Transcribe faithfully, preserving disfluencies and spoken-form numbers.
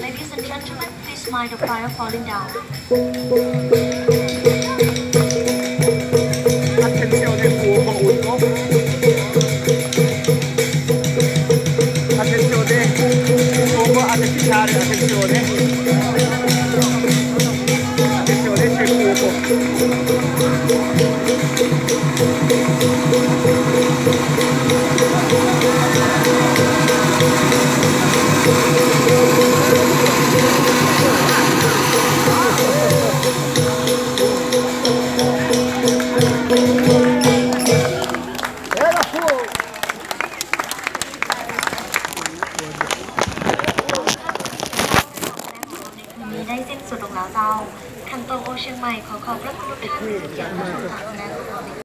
Ladies and gentlemen, please mind the fire falling down.